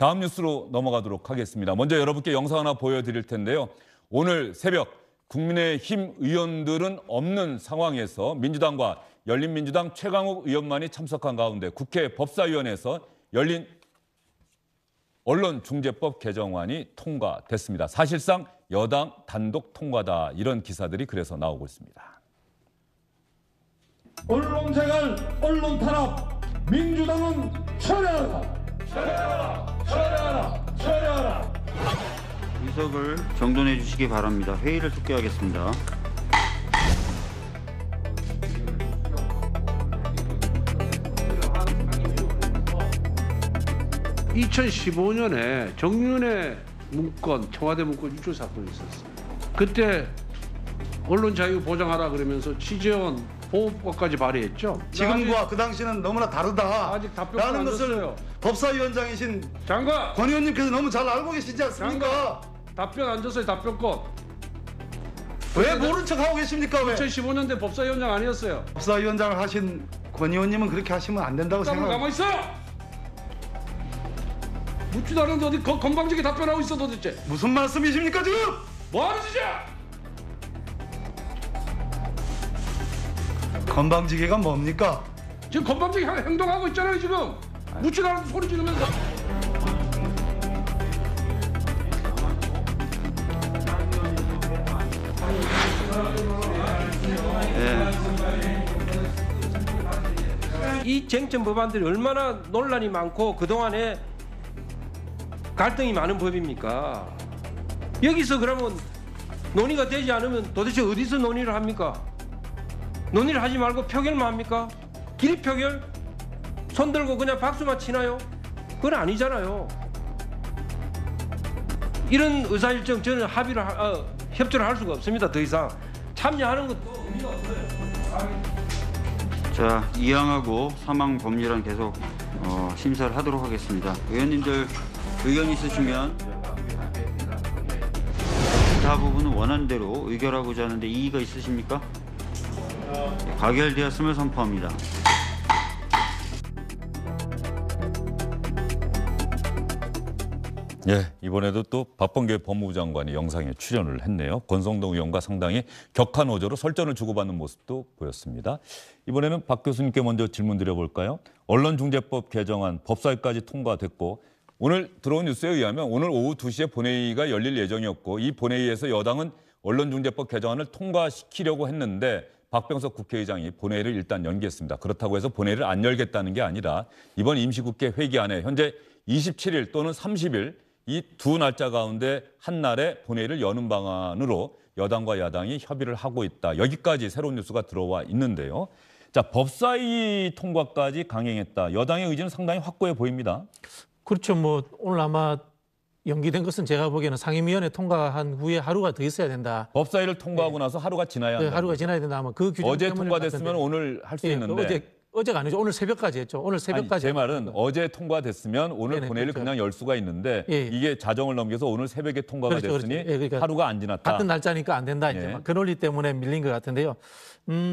다음 뉴스로 넘어가도록 하겠습니다. 먼저 여러분께 영상 하나 보여드릴 텐데요. 오늘 새벽 국민의힘 의원들은 없는 상황에서 민주당과 열린민주당 최강욱 의원만이 참석한 가운데 국회 법사위원회에서 열린 언론중재법 개정안이 통과됐습니다. 사실상 여당 단독 통과다, 이런 기사들이 그래서 나오고 있습니다. 언론 재갈, 언론 탄압, 민주당은 철회하라! 철회하라! 철회하라! 철회하라! 의석을 정돈해 주시기 바랍니다. 회의를 속개하겠습니다. (2015년에) 정윤회 문건, 청와대 문건 유출 사건이 있었어요. 그때 언론 자유 보장하라 그러면서 취재원 보호법까지 발의했죠. 지금과 그 당시는 너무나 다르다. 아직 답변을 안 줬어요. 법사위원장이신 장관 권 의원님께서 너무 잘 알고 계시지 않습니까? 장관, 답변 안 줬어요. 답변권. 왜 모른 척하고 계십니까? 왜? 2015년대 법사위원장 아니었어요. 법사위원장을 하신 권 의원님은 그렇게 하시면 안 된다고 생각합니다. 가만히 있어! 묻지도 않은데 어디 건방지게 답변하고 있어 도대체. 무슨 말씀이십니까 지금? 뭐하는 짓이야? 건방지게가 뭡니까? 지금 건방지게 행동하고 있잖아요 지금. 묻지도 않은데 소리 지르면서. 이 쟁점 법안들이 얼마나 논란이 많고 그동안에 갈등이 많은 법입니까? 여기서 그러면 논의가 되지 않으면 도대체 어디서 논의를 합니까? 논의를 하지 말고 표결만 합니까? 기립 표결? 손 들고 그냥 박수만 치나요? 그건 아니잖아요. 이런 의사일정 저는 합의를 협조를 할 수가 없습니다. 더 이상 참여하는 것도 의미가 없어요. 자, 이항하고 사망 법률안 계속 심사를 하도록 하겠습니다. 의원님들 의견이 있으시면 다 부분은 원안대로 의결하고자 하는데 이의가 있으십니까? 가결되었음을 선포합니다. 예, 이번에도 또 박범계 법무부 장관이 영상에 출연을 했네요. 권성동 의원과 상당히 격한 어조로 설전을 주고받는 모습도 보였습니다. 이번에는 박 교수님께 먼저 질문 드려볼까요? 언론중재법 개정안 법사위까지 통과됐고 오늘 들어온 뉴스에 의하면 오늘 오후 2시에 본회의가 열릴 예정이었고 이 본회의에서 여당은 언론중재법 개정안을 통과시키려고 했는데 박병석 국회의장이 본회의를 일단 연기했습니다. 그렇다고 해서 본회의를 안 열겠다는 게 아니라 이번 임시국회 회기안에 현재 27일 또는 30일 이 두 날짜 가운데 한 날에 본회의를 여는 방안으로 여당과 야당이 협의를 하고 있다. 여기까지 새로운 뉴스가 들어와 있는데요. 자, 법사위 통과까지 강행했다. 여당의 의지는 상당히 확고해 보입니다. 그렇죠. 뭐 오늘 아마 연기된 것은 제가 보기에는 상임위원회 통과한 후에 하루가 더 있어야 된다. 법사위를 통과하고 나서 하루가 지나야 한다. 하루가 지나야 된다. 아마 그 규정 어제 통과됐으면 오늘 할 수 있는데. 어제가 아니죠. 오늘 새벽까지 했죠. 오늘 새벽까지. 아니, 제 말은 어제 통과됐으면 오늘 네네, 본회의를 그렇죠. 그냥 열 수가 있는데 예. 이게 자정을 넘겨서 오늘 새벽에 통과가 그렇죠, 됐으니 그렇죠. 예, 그러니까 하루가 안 지났다. 같은 날짜니까 안 된다. 예. 이제 막 그 논리 때문에 밀린 것 같은데요.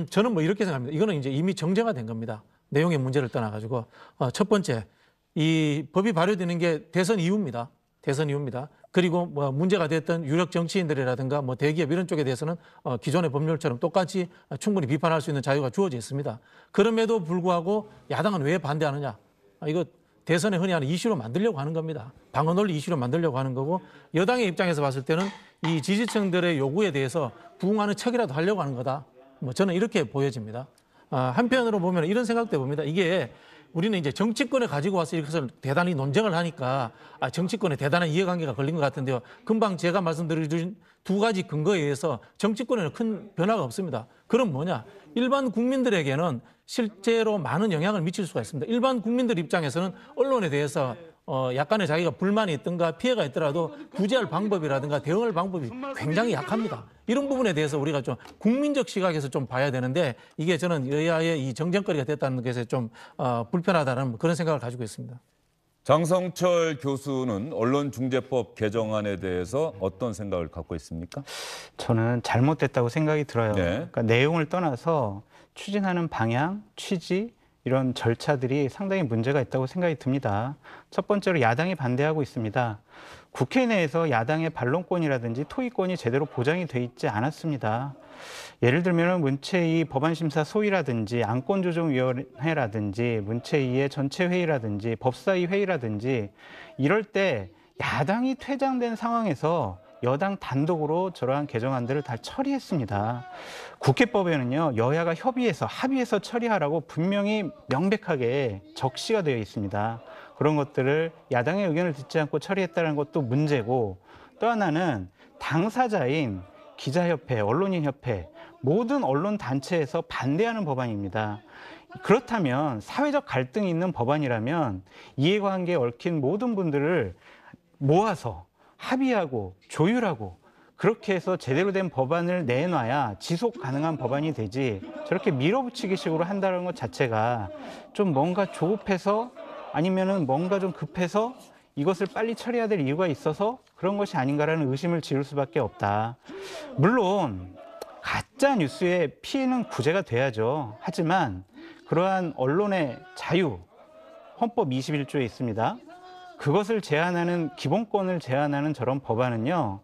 저는 뭐 이렇게 생각합니다. 이거는 이제 이미 정제가 된 겁니다. 내용의 문제를 떠나가지고 첫 번째. 이 법이 발효되는 게 대선 이후입니다. 대선 이후입니다. 그리고 뭐 문제가 됐던 유력 정치인들이라든가 뭐 대기업 이런 쪽에 대해서는 기존의 법률처럼 똑같이 충분히 비판할 수 있는 자유가 주어져 있습니다. 그럼에도 불구하고 야당은 왜 반대하느냐. 이거 대선에 흔히 하는 이슈로 만들려고 하는 겁니다. 방어 논리 이슈로 만들려고 하는 거고 여당의 입장에서 봤을 때는 이 지지층들의 요구에 대해서 부응하는 척이라도 하려고 하는 거다. 뭐 저는 이렇게 보여집니다. 한편으로 보면 이런 생각도 해봅니다. 이게 우리는 이제 정치권에 가지고 와서 이것을 대단히 논쟁을 하니까 정치권에 대단한 이해관계가 걸린 것 같은데요. 금방 제가 말씀드린 두 가지 근거에 의해서 정치권에는 큰 변화가 없습니다. 그럼 뭐냐? 일반 국민들에게는 실제로 많은 영향을 미칠 수가 있습니다. 일반 국민들 입장에서는 언론에 대해서 약간의 자기가 불만이 있든가 피해가 있더라도 구제할 방법이라든가 대응할 방법이 굉장히 약합니다. 이런 부분에 대해서 우리가 좀 국민적 시각에서 좀 봐야 되는데 이게 저는 여야의 이 정쟁거리가 됐다는 것에 좀 불편하다는 그런 생각을 가지고 있습니다. 장성철 교수는 언론중재법 개정안에 대해서 어떤 생각을 갖고 있습니까? 저는 잘못됐다고 생각이 들어요. 네. 그러니까 내용을 떠나서 추진하는 방향, 취지 이런 절차들이 상당히 문제가 있다고 생각이 듭니다. 첫 번째로 야당이 반대하고 있습니다. 국회 내에서 야당의 반론권이라든지 토의권이 제대로 보장이 돼 있지 않았습니다. 예를 들면 문체위 법안심사 소위라든지 안건조정위원회라든지 문체위의 전체 회의라든지 법사위 회의라든지 이럴 때 야당이 퇴장된 상황에서 여당 단독으로 저러한 개정안들을 다 처리했습니다. 국회법에는요, 여야가 협의해서 합의해서 처리하라고 분명히 명백하게 적시가 되어 있습니다. 그런 것들을 야당의 의견을 듣지 않고 처리했다는 것도 문제고, 또 하나는 당사자인 기자협회, 언론인협회, 모든 언론 단체에서 반대하는 법안입니다. 그렇다면 사회적 갈등이 있는 법안이라면 이해관계에 얽힌 모든 분들을 모아서 합의하고 조율하고 그렇게 해서 제대로 된 법안을 내놔야 지속 가능한 법안이 되지, 저렇게 밀어붙이기 식으로 한다는 것 자체가 좀 뭔가 조급해서 아니면은 뭔가 좀 급해서 이것을 빨리 처리해야 될 이유가 있어서 그런 것이 아닌가라는 의심을 지울 수밖에 없다. 물론 가짜 뉴스의 피해는 구제가 돼야죠. 하지만 그러한 언론의 자유, 헌법 21조에 있습니다. 그것을 제한하는, 기본권을 제한하는 저런 법안은요,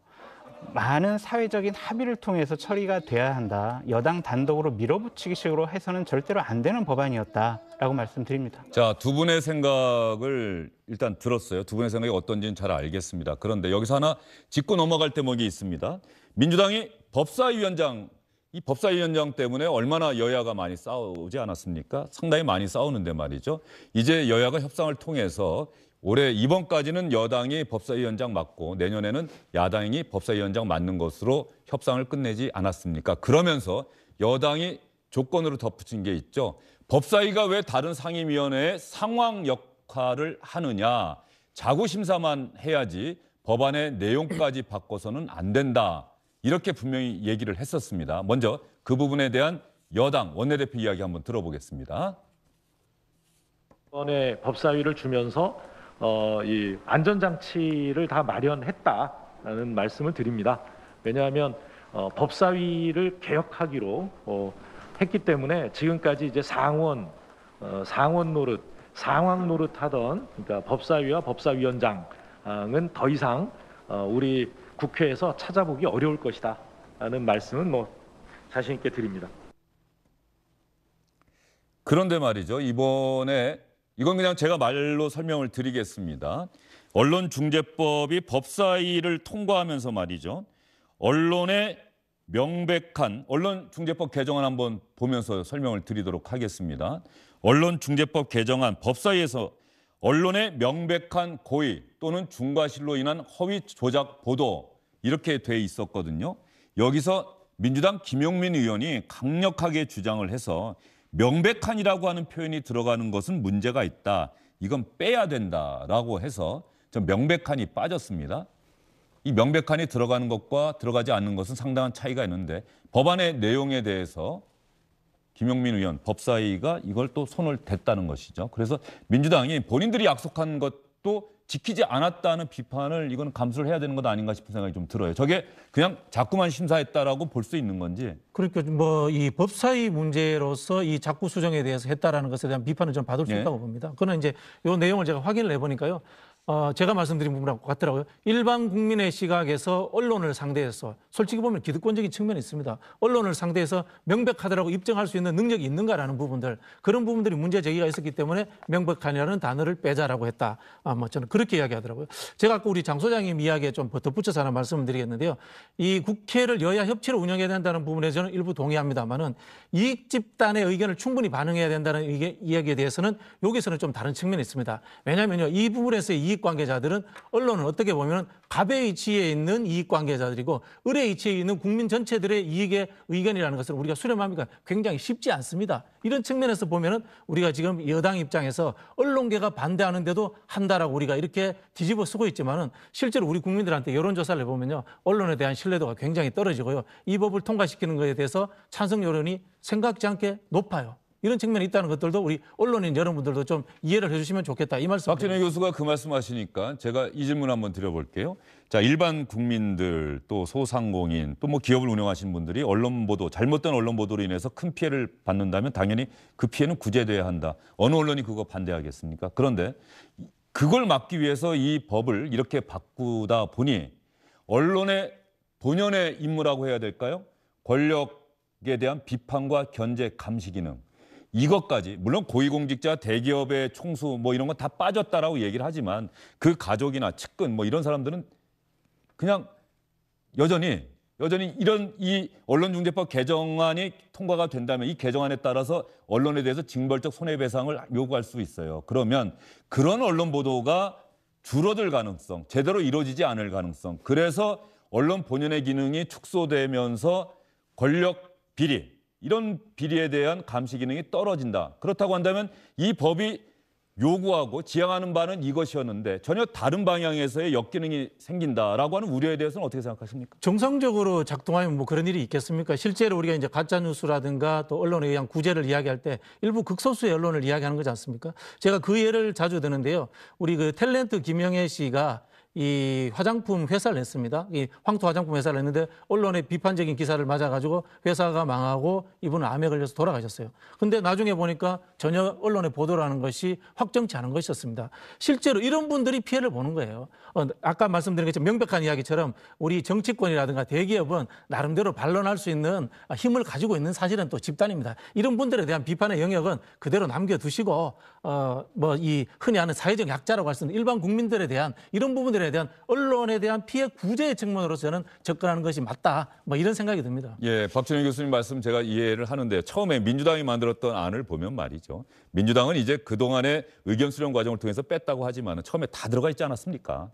많은 사회적인 합의를 통해서 처리가 돼야 한다. 여당 단독으로 밀어붙이기 식으로 해서는 절대로 안 되는 법안이었다라고 말씀드립니다. 자, 두 분의 생각을 일단 들었어요. 두 분의 생각이 어떤지는 잘 알겠습니다. 그런데 여기서 하나 짚고 넘어갈 대목이 있습니다. 민주당이 법사위원장, 이 법사위원장 때문에 얼마나 여야가 많이 싸우지 않았습니까? 상당히 많이 싸우는데 말이죠. 이제 여야가 협상을 통해서 올해 이번까지는 여당이 법사위원장 맡고 내년에는 야당이 법사위원장 맡는 것으로 협상을 끝내지 않았습니까? 그러면서 여당이 조건으로 덧붙인 게 있죠. 법사위가 왜 다른 상임위원회의 상황 역할을 하느냐. 자구심사만 해야지 법안의 내용까지 바꿔서는 안 된다. 이렇게 분명히 얘기를 했었습니다. 먼저 그 부분에 대한 여당 원내대표 이야기 한번 들어보겠습니다. 이번에 법사위를 주면서 이 안전장치를 다 마련했다라는 말씀을 드립니다. 왜냐하면 법사위를 개혁하기로 했기 때문에 지금까지 이제 상원 노릇, 상황 노릇하던, 그러니까 법사위와 법사위원장은 더 이상 우리 국회에서 찾아보기 어려울 것이다라는 말씀은 뭐 자신 있게 드립니다. 그런데 말이죠, 이번에 이건 그냥 제가 말로 설명을 드리겠습니다. 언론중재법이 법사위를 통과하면서 말이죠, 언론의 명백한, 언론중재법 개정안 한번 보면서 설명을 드리도록 하겠습니다. 언론중재법 개정안, 법사위에서 언론의 명백한 고의 또는 중과실로 인한 허위 조작 보도, 이렇게 돼 있었거든요. 여기서 민주당 김용민 의원이 강력하게 주장을 해서 명백한이라고 하는 표현이 들어가는 것은 문제가 있다. 이건 빼야 된다라고 해서 저 명백한이 빠졌습니다. 이 명백한이 들어가는 것과 들어가지 않는 것은 상당한 차이가 있는데, 법안의 내용에 대해서 김용민 의원, 법사위가 이걸 또 손을 댔다는 것이죠. 그래서 민주당이 본인들이 약속한 것도 지키지 않았다는 비판을, 이건 감수를 해야 되는 것 아닌가 싶은 생각이 좀 들어요. 저게 그냥 자꾸만 심사했다라고 볼 수 있는 건지. 그러니까 뭐 이 법사위 문제로서 이 자꾸 수정에 대해서 했다라는 것에 대한 비판을 좀 받을 수 있다고 봅니다. 그거는 이제 요 내용을 제가 확인을 해보니까요, 제가 말씀드린 부분하고 같더라고요. 일반 국민의 시각에서 언론을 상대해서, 솔직히 보면 기득권적인 측면이 있습니다. 언론을 상대해서 명백하다라고 입증할 수 있는 능력이 있는가라는 부분들, 그런 부분들이 문제 제기가 있었기 때문에 명백한이라는 단어를 빼자라고 했다. 뭐 저는 그렇게 이야기하더라고요. 제가 아까 우리 장 소장님 이야기에 좀 덧붙여서 하나 말씀을 드리겠는데요, 이 국회를 여야 협치로 운영해야 된다는 부분에 저는 일부 동의합니다만은 이익 집단의 의견을 충분히 반영해야 된다는 이야기에 대해서는 여기서는 좀 다른 측면이 있습니다. 왜냐하면요, 이 부분에서의 이익 관계자들은 언론은 어떻게 보면 갑의 위치에 있는 이익 관계자들이고 을의 위치에 있는 국민 전체들의 이익의 의견이라는 것을 우리가 수렴하니까 굉장히 쉽지 않습니다. 이런 측면에서 보면은 우리가 지금 여당 입장에서 언론계가 반대하는데도 한다라고 우리가 이렇게 뒤집어 쓰고 있지만은 실제로 우리 국민들한테 여론조사를 해보면요, 언론에 대한 신뢰도가 굉장히 떨어지고요, 이 법을 통과시키는 것에 대해서 찬성 여론이 생각지 않게 높아요. 이런 측면이 있다는 것들도 우리 언론인 여러분들도 좀 이해를 해주시면 좋겠다. 이 말씀. 박진영 교수가 그 말씀하시니까 제가 이 질문 한번 드려볼게요. 자, 일반 국민들 또 소상공인 또 뭐 기업을 운영하시는 분들이 언론 보도, 잘못된 언론 보도로 인해서 큰 피해를 받는다면 당연히 그 피해는 구제돼야 한다. 어느 언론이 그거 반대하겠습니까? 그런데 그걸 막기 위해서 이 법을 이렇게 바꾸다 보니 언론의 본연의 임무라고 해야 될까요? 권력에 대한 비판과 견제 감시 기능. 이것까지 물론 고위공직자, 대기업의 총수 뭐 이런 건 다 빠졌다라고 얘기를 하지만 그 가족이나 측근 뭐 이런 사람들은 그냥 여전히 이런 이 언론중재법 개정안이 통과가 된다면 이 개정안에 따라서 언론에 대해서 징벌적 손해배상을 요구할 수 있어요. 그러면 그런 언론 보도가 줄어들 가능성, 제대로 이루어지지 않을 가능성. 그래서 언론 본연의 기능이 축소되면서 권력 비리, 이런 비리에 대한 감시 기능이 떨어진다. 그렇다고 한다면 이 법이 요구하고 지향하는 바는 이것이었는데 전혀 다른 방향에서의 역기능이 생긴다라고 하는 우려에 대해서는 어떻게 생각하십니까? 정상적으로 작동하면 뭐 그런 일이 있겠습니까? 실제로 우리가 이제 가짜뉴스라든가 또 언론에 의한 구제를 이야기할 때 일부 극소수의 언론을 이야기하는 거지 않습니까? 제가 그 예를 자주 드는데요. 우리 그 탤런트 김영애 씨가 이 화장품 회사를 냈습니다. 이 황토 화장품 회사를 냈는데 언론의 비판적인 기사를 맞아가지고 회사가 망하고 이분은 암에 걸려서 돌아가셨어요. 근데 나중에 보니까 전혀 언론의 보도라는 것이 확정치 않은 것이었습니다. 실제로 이런 분들이 피해를 보는 거예요. 아까 말씀드린 것처럼 명백한 이야기처럼 우리 정치권이라든가 대기업은 나름대로 반론할 수 있는 힘을 가지고 있는 사실은 또 집단입니다. 이런 분들에 대한 비판의 영역은 그대로 남겨두시고 뭐 이 흔히 하는 사회적 약자라고 할 수 있는 일반 국민들에 대한 이런 부분들에 대한 언론에 대한 피해 구제의 측면으로서는 접근하는 것이 맞다. 뭐 이런 생각이 듭니다. 예, 박진영 교수님 말씀 제가 이해를 하는데 처음에 민주당이 만들었던 안을 보면 말이죠. 민주당은 이제 그동안의 의견 수렴 과정을 통해서 뺐다고 하지만 처음에 다 들어가 있지 않았습니까?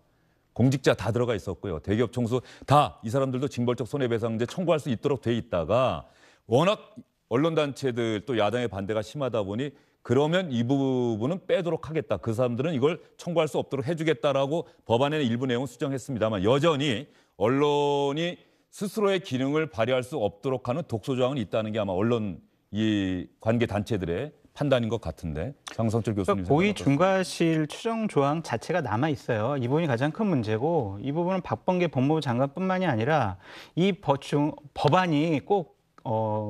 공직자 다 들어가 있었고요. 대기업 총수 다 이 사람들도 징벌적 손해배상제 청구할 수 있도록 돼 있다가 워낙 언론단체들 또 야당의 반대가 심하다 보니 그러면 이 부분은 빼도록 하겠다. 그 사람들은 이걸 청구할 수 없도록 해주겠다라고 법안의 일부 내용을 수정했습니다만 여전히 언론이 스스로의 기능을 발휘할 수 없도록 하는 독소조항은 있다는 게 아마 언론 이 관계 단체들의 판단인 것 같은데 장성철 교수님. 고의 중과실 추정 조항 자체가 남아 있어요. 이 부분이 가장 큰 문제고 이 부분은 박범계 법무부 장관뿐만이 아니라 이 법안이 꼭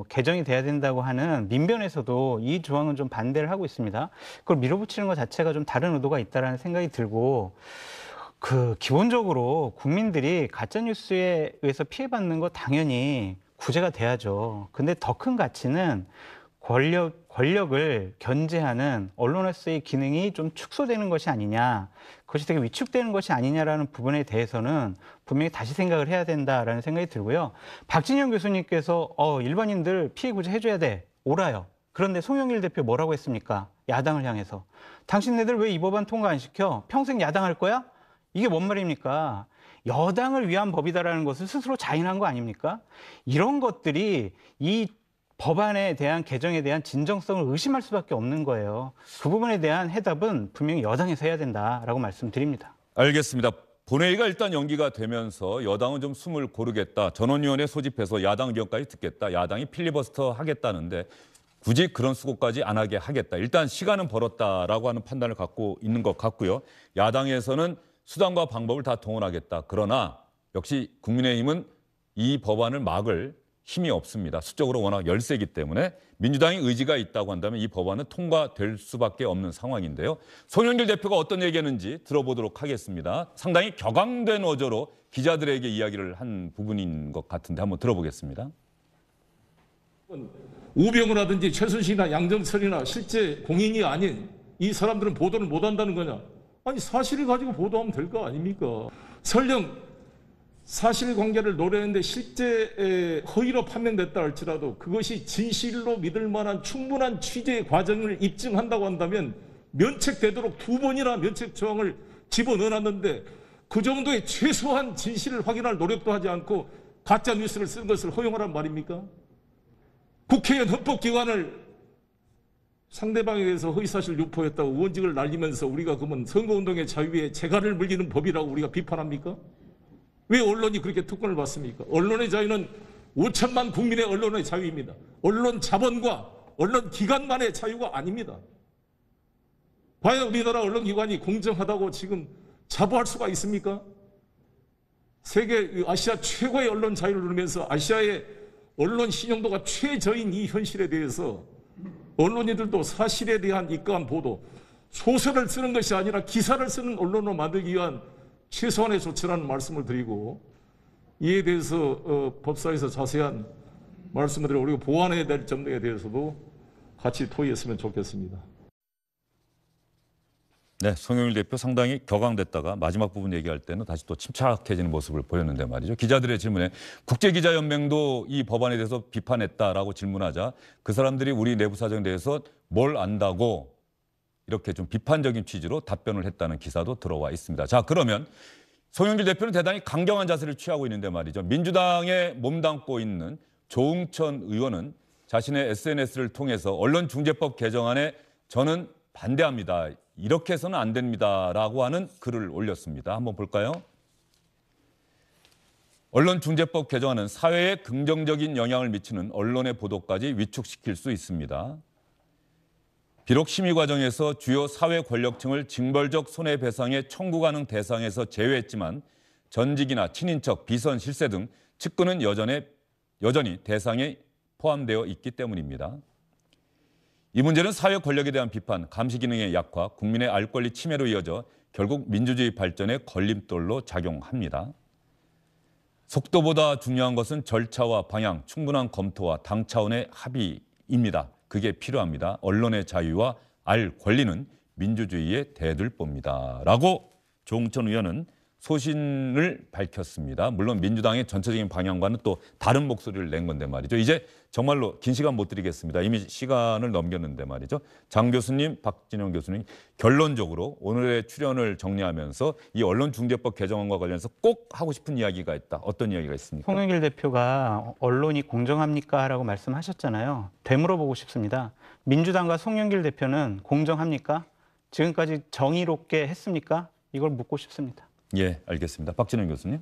개정이 돼야 된다고 하는 민변에서도 이 조항은 좀 반대를 하고 있습니다. 그걸 밀어붙이는 것 자체가 좀 다른 의도가 있다라는 생각이 들고 기본적으로 국민들이 가짜뉴스에 의해서 피해받는 거 당연히 구제가 돼야죠. 근데 더 큰 가치는 권력을 견제하는 언론으로서의 기능이 좀 축소되는 것이 아니냐, 그것이 되게 위축되는 것이 아니냐라는 부분에 대해서는 분명히 다시 생각을 해야 된다라는 생각이 들고요. 박진영 교수님께서 일반인들 피해 구제 해줘야 돼, 옳아요. 그런데 송영길 대표 뭐라고 했습니까? 야당을 향해서. 당신네들 왜 이 법안 통과 안 시켜? 평생 야당할 거야? 이게 뭔 말입니까? 여당을 위한 법이다라는 것을 스스로 자인한 거 아닙니까? 이런 것들이 이 법안에 대한 개정에 대한 진정성을 의심할 수밖에 없는 거예요. 그 부분에 대한 해답은 분명히 여당에서 해야 된다라고 말씀드립니다. 알겠습니다. 본회의가 일단 연기가 되면서 여당은 좀 숨을 고르겠다. 전원위원회 소집해서 야당 의견까지 듣겠다. 야당이 필리버스터 하겠다는데 굳이 그런 수고까지 안 하게 하겠다. 일단 시간은 벌었다라고 하는 판단을 갖고 있는 것 같고요. 야당에서는 수단과 방법을 다 동원하겠다. 그러나 역시 국민의힘은 이 법안을 막을 힘이 없습니다. 수적으로 워낙 열세이기 때문에 민주당이 의지가 있다고 한다면 이 법안은 통과될 수밖에 없는 상황인데요. 송영길 대표가 어떤 얘기했는지 들어보도록 하겠습니다. 상당히 격앙된 어조로 기자들에게 이야기를 한 부분인 것 같은데 한번 들어보겠습니다. 우병우라든지 최순실이나 양정철이나 실제 공인이 아닌 이 사람들은 보도를 못 한다는 거냐. 아니 사실을 가지고 보도하면 될 거 아닙니까. 설령 사실관계를 노려했는데 실제 허위로 판명됐다 할지라도 그것이 진실로 믿을 만한 충분한 취재 과정을 입증한다고 한다면 면책되도록 두 번이나 면책 조항을 집어넣어놨는데 그 정도의 최소한 진실을 확인할 노력도 하지 않고 가짜 뉴스를 쓴 것을 허용하란 말입니까? 국회의원 헌법기관을 상대방에 의해서 허위사실 유포했다고 의원직을 날리면서 우리가 그러면 선거운동의 자유에 재갈을 물리는 법이라고 우리가 비판합니까? 왜 언론이 그렇게 특권을 받습니까? 언론의 자유는 5천만 국민의 언론의 자유입니다. 언론 자본과 언론기관만의 자유가 아닙니다. 과연 우리나라 언론기관이 공정하다고 지금 자부할 수가 있습니까? 세계 아시아 최고의 언론 자유를 누르면서 아시아의 언론 신용도가 최저인 이 현실에 대해서 언론인들도 사실에 대한 입각한 보도, 소설을 쓰는 것이 아니라 기사를 쓰는 언론으로 만들기 위한 최소한의 조치라는 말씀을 드리고, 이에 대해서 법사에서 자세한 말씀을 드리고, 그리고 보완해야 될 점에 대해서도 같이 토의했으면 좋겠습니다. 네, 송영길 대표 상당히 격앙됐다가 마지막 부분 얘기할 때는 다시 또 침착해지는 모습을 보였는데 말이죠. 기자들의 질문에 국제기자연맹도 이 법안에 대해서 비판했다라고 질문하자 그 사람들이 우리 내부 사정에 대해서 뭘 안다고 이렇게 좀 비판적인 취지로 답변을 했다는 기사도 들어와 있습니다. 자, 그러면 송영길 대표는 대단히 강경한 자세를 취하고 있는데 말이죠. 민주당에 몸담고 있는 조응천 의원은 자신의 SNS를 통해서 언론중재법 개정안에 저는 반대합니다. 이렇게 해서는 안 됩니다라고 하는 글을 올렸습니다. 한번 볼까요? 언론중재법 개정안은 사회에 긍정적인 영향을 미치는 언론의 보도까지 위축시킬 수 있습니다. 비록 심의 과정에서 주요 사회 권력층을 징벌적 손해배상의 청구 가능 대상에서 제외했지만 전직이나 친인척, 비선, 실세 등 측근은 여전히 대상에 포함되어 있기 때문입니다. 이 문제는 사회 권력에 대한 비판, 감시 기능의 약화, 국민의 알 권리 침해로 이어져 결국 민주주의 발전의 걸림돌로 작용합니다. 속도보다 중요한 것은 절차와 방향, 충분한 검토와 당 차원의 합의입니다. 그게 필요합니다. 언론의 자유와 알 권리는 민주주의의 대들보입니다. 라고 조응천 의원은 소신을 밝혔습니다. 물론 민주당의 전체적인 방향과는 또 다른 목소리를 낸 건데 말이죠. 이제 정말로 긴 시간 못 드리겠습니다. 이미 시간을 넘겼는데 말이죠. 장 교수님, 박진영 교수님, 결론적으로 오늘의 출연을 정리하면서 이 언론중재법 개정안과 관련해서 꼭 하고 싶은 이야기가 있다. 어떤 이야기가 있습니까? 송영길 대표가 언론이 공정합니까? 라고 말씀하셨잖아요. 되물어보고 싶습니다. 민주당과 송영길 대표는 공정합니까? 지금까지 정의롭게 했습니까? 이걸 묻고 싶습니다. 예, 알겠습니다. 박진영 교수님.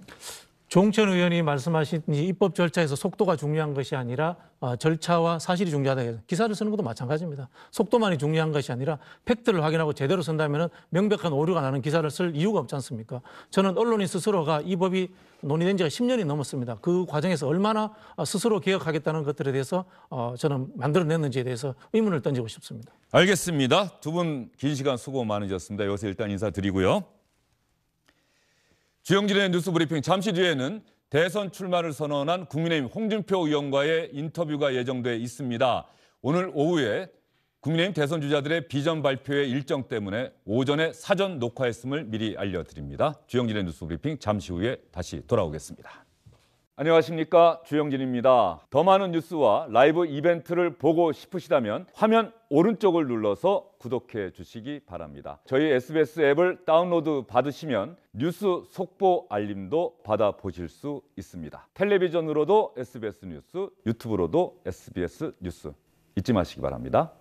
조응천 의원이 말씀하신 이 입법 절차에서 속도가 중요한 것이 아니라 절차와 사실이 중요하다. 기사를 쓰는 것도 마찬가지입니다. 속도만이 중요한 것이 아니라 팩트를 확인하고 제대로 쓴다면 명백한 오류가 나는 기사를 쓸 이유가 없지 않습니까? 저는 언론인 스스로가 이 법이 논의된 지가 10년이 넘었습니다. 그 과정에서 얼마나 스스로 개혁하겠다는 것들에 대해서 저는 만들어냈는지에 대해서 의문을 던지고 싶습니다. 알겠습니다. 두 분 긴 시간 수고 많으셨습니다. 여기서 일단 인사드리고요. 주영진의 뉴스브리핑, 잠시 뒤에는 대선 출마를 선언한 국민의힘 홍준표 의원과의 인터뷰가 예정돼 있습니다. 오늘 오후에 국민의힘 대선 주자들의 비전 발표의 일정 때문에 오전에 사전 녹화했음을 미리 알려드립니다. 주영진의 뉴스브리핑, 잠시 후에 다시 돌아오겠습니다. 안녕하십니까, 주영진입니다. 더 많은 뉴스와 라이브 이벤트를 보고 싶으시다면 화면 오른쪽을 눌러서 구독해 주시기 바랍니다. 저희 SBS 앱을 다운로드 받으시면 뉴스 속보 알림도 받아보실 수 있습니다. 텔레비전으로도 SBS 뉴스, 유튜브로도 SBS 뉴스 잊지 마시기 바랍니다.